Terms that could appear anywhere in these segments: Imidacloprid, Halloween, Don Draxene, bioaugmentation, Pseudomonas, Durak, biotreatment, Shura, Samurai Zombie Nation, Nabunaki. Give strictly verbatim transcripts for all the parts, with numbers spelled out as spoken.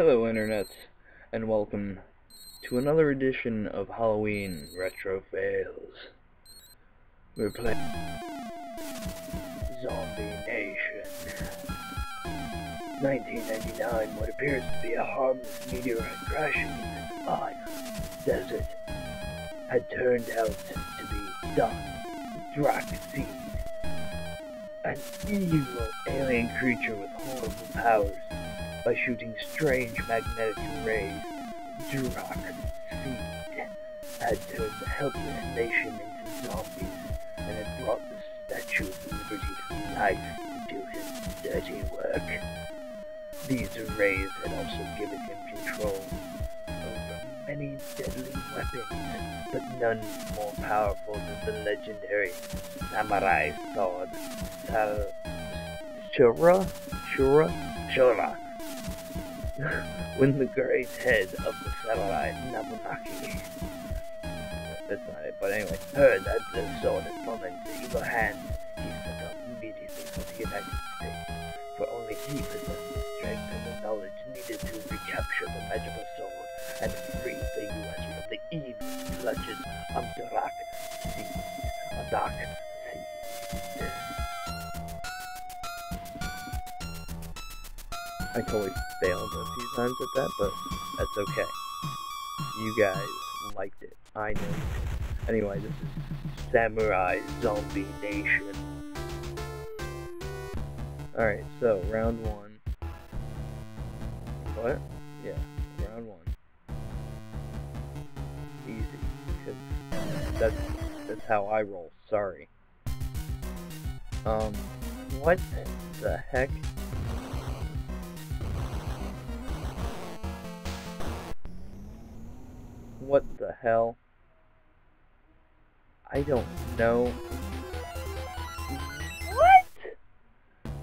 Hello Internet, and welcome to another edition of Halloween Retro Fails. We're playing Zombie Nation. nineteen ninety-nine, what appears to be a harmless meteorite crashing into the Mine Desert had turned out to be Don Draxene, an evil alien creature with horrible powers. By shooting strange magnetic rays, Durak seed had turned the helpless nation into zombies, and had brought the Statue of Liberty to life to do his dirty work. These rays had also given him control over many deadly weapons, but none more powerful than the legendary Samurai sword, Shura? Shura? Shura. When the great head of the samurai Nabunaki, that's not it, but anyway, heard that the sword had fallen into evil hands, he set off immediately for the United States, for only he possessed the strength and the knowledge needed to recapture the magical sword and free the U S from the evil clutches of Durak, a dark sea. I totally failed a few times at that, but that's okay. You guys liked it. I know. Anyway, this is Samurai Zombie Nation. Alright, so, round one. What? Yeah, round one. Easy, because that's, that's how I roll. Sorry. Um, what the heck? What the hell? I don't know. What?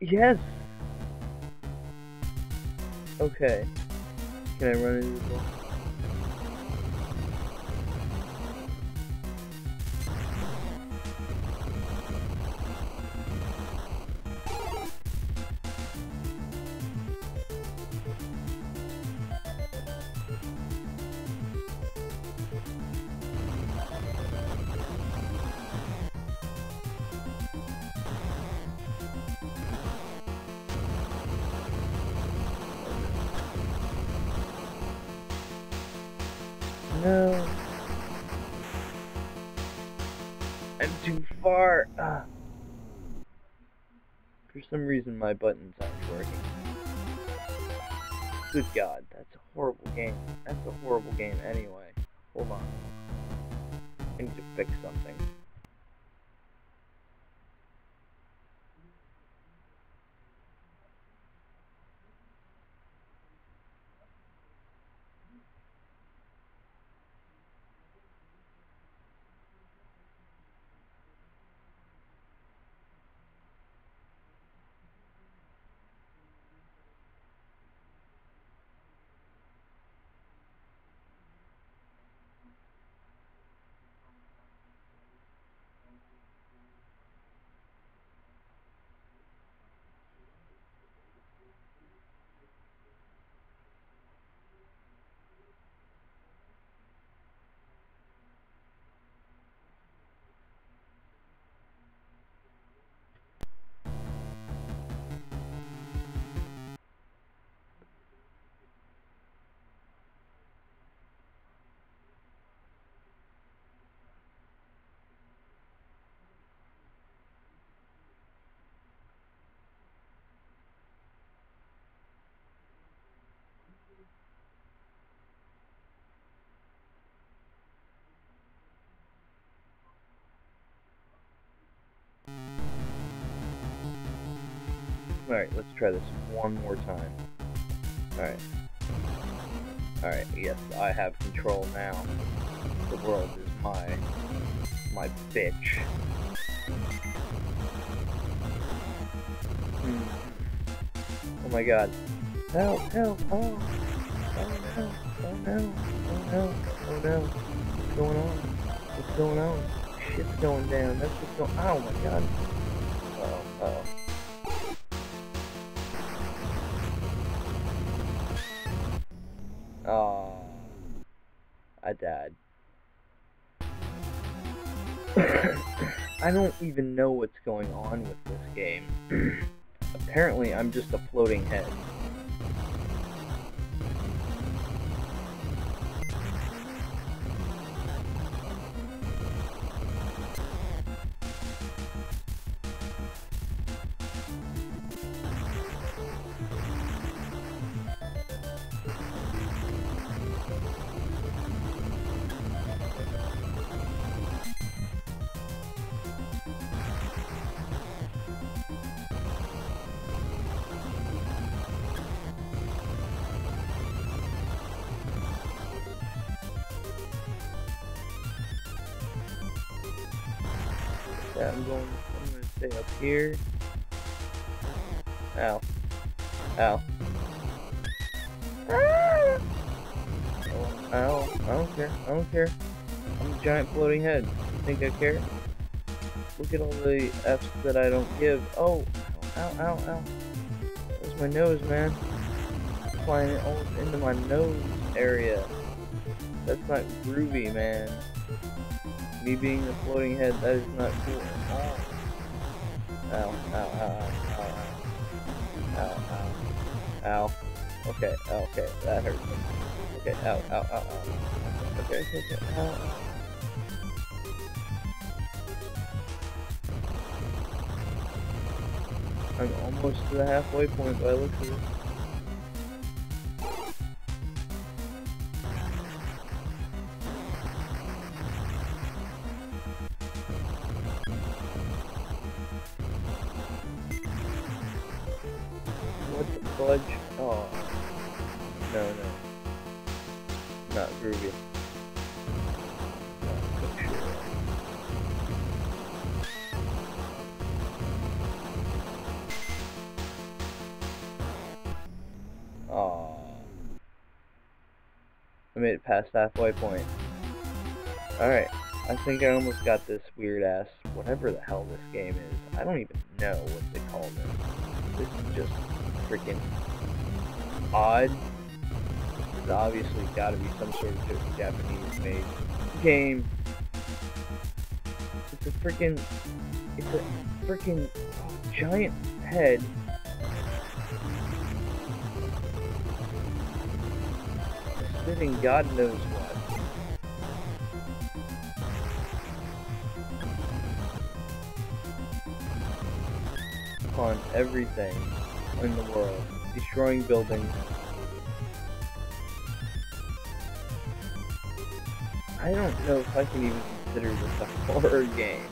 Yes! Okay. Can I run into this? No. I'm too far. Ah. For some reason my buttons aren't working. Good God, that's a horrible game. That's a horrible game anyway. Hold on. I need to fix something. Alright, let's try this one more time. Alright. Alright, yes, I have control now. The world is my... my bitch. Hmm. Oh my god. Help, help, oh! Oh no, oh no, oh no, oh no. What's going on? What's going on? Shit's going down, that's what's going on. Oh my god. Oh, oh. Oh, I died. I don't even know what's going on with this game. Apparently, I'm just a floating head. I'm going, I'm going to stay up here. Ow. Ow. Ah! Oh, ow. I don't care. I don't care. I'm a giant floating head. You think I care? Look at all the F's that I don't give. Oh! Ow, ow, ow. There's my nose, man. I'm flying it all into my nose area. That's not groovy, man. Me being a floating head, that is not cool at all. Ow, ow, ow, ow, ow, ow, ow, okay, okay, that hurt me. Okay, ow, ow, ow, ow, okay, okay, okay, ow. I'm almost to the halfway point, but I look at it. Oh, no, no, not groovy. Oh, I made it past halfway point. Alright, I think I almost got this weird ass, whatever the hell this game is. I don't even know what they call this. This is just freaking odd. There's obviously got to be some sort of Japanese-made game. It's a freaking, it's a freaking giant head. Sitting God knows what. Upon everything in the world. Destroying buildings. I don't know if I can even consider this a horror game.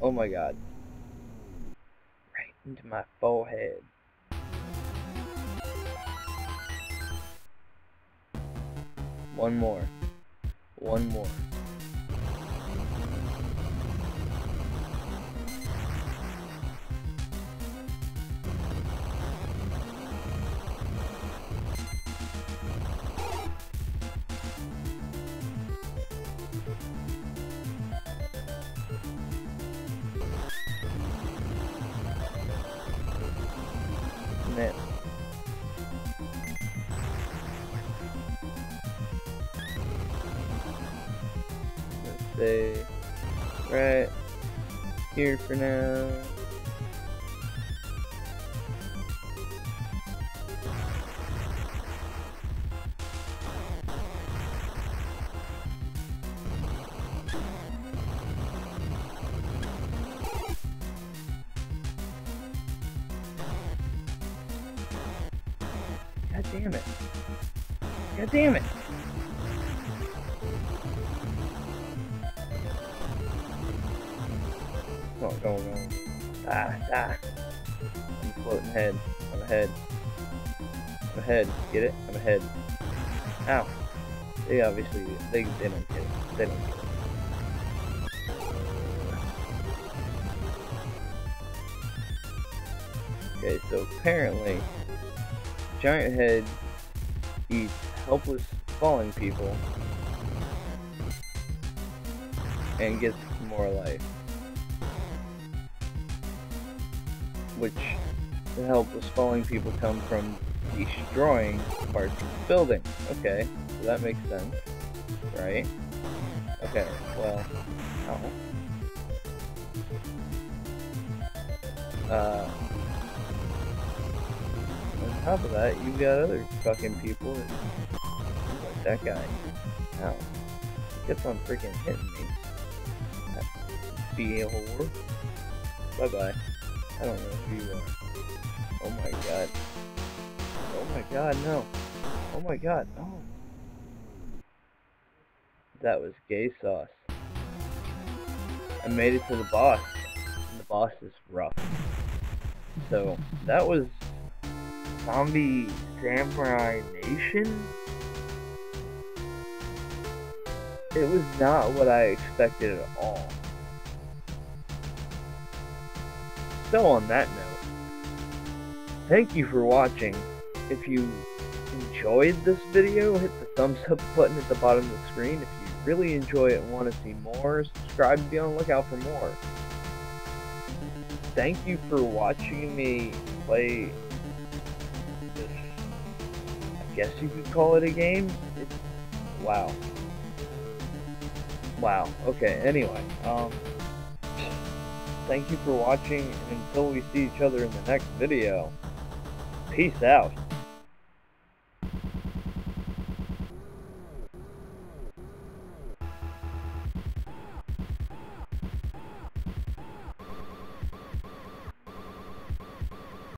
Oh my god. Right into my forehead. One more. One more. It. Let's stay right here for now. God damn it. God damn it. Come on, go, go. Ah, ah. I'm floating head. I'm ahead. I'm ahead. Get it? I'm ahead. Ow. They obviously, they, they don't get it. They don't get it. Okay, so apparently giant head eats helpless falling people and gets more life. Which the helpless falling people come from destroying parts of the building. Okay, so that makes sense, right? Okay, well, ow. Uh, on top of that, you've got other fucking people that, like that guy. Ow. He kept on freaking hitting me. Be a whore. Bye bye. I don't know who you are. Oh my god. Oh my god, no. Oh my god, no. That was gay sauce. I made it to the boss. And the boss is rough. So, that was Zombie Samurai Nation? It was not what I expected at all. So on that note, thank you for watching. If you enjoyed this video, hit the thumbs up button at the bottom of the screen. If you really enjoy it and want to see more, subscribe and be on the lookout for more. Thank you for watching me play this, I guess you could call it a game? It's, wow. Wow. Okay, anyway. Um, Thank you for watching, and until we see each other in the next video, peace out.